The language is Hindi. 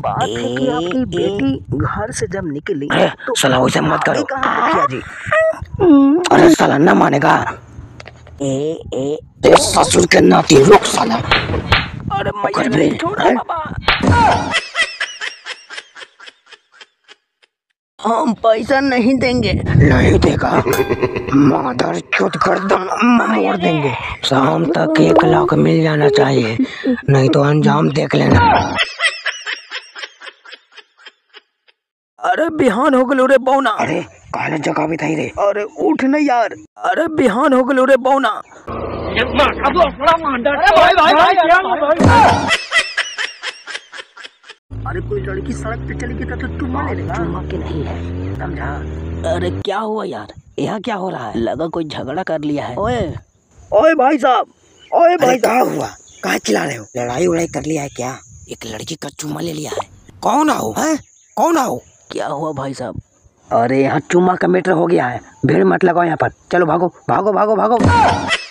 बात है कि आपकी बेटी घर से जब निकली तो साला उसे मत करो भैया जी। अरे साला ना मानेगा तेरे ससुर के नाती, रुक साला। अरे मैं छोड़ बाबा, हम पैसा नहीं देंगे। नहीं देगा माधर चुत गर्दन मोड़ देंगे। शाम तक 1 लाख मिल जाना चाहिए, नहीं तो अंजाम देख लेना। अरे बिहान हो गलो रे बौना। अरे काले जगह भी थे रे। अरे उठ न यार। अरे बिहान हो गलो रे बौना। अरे कोई लड़की सड़क पे चली गई तो तू माने लेगा? चुम्मा के नहीं है, समझा? अरे क्या हुआ यार, यहाँ क्या हो रहा है? लगा कोई झगड़ा कर लिया है। ओए ओए भाई साहब, ओए भाई क्या हुआ? कहाँ चिल्ला रहे हो? लड़ाई उड़ाई कर लिया है क्या? एक लड़की का चुम्मा ले लिया है। कौन आओ है, कौन आओ? क्या हुआ भाई साहब? अरे यहाँ चुम्मा का मैटर हो गया है, भीड़ मत लगाओ यहाँ पर। चलो भागो भागो भागो भागो।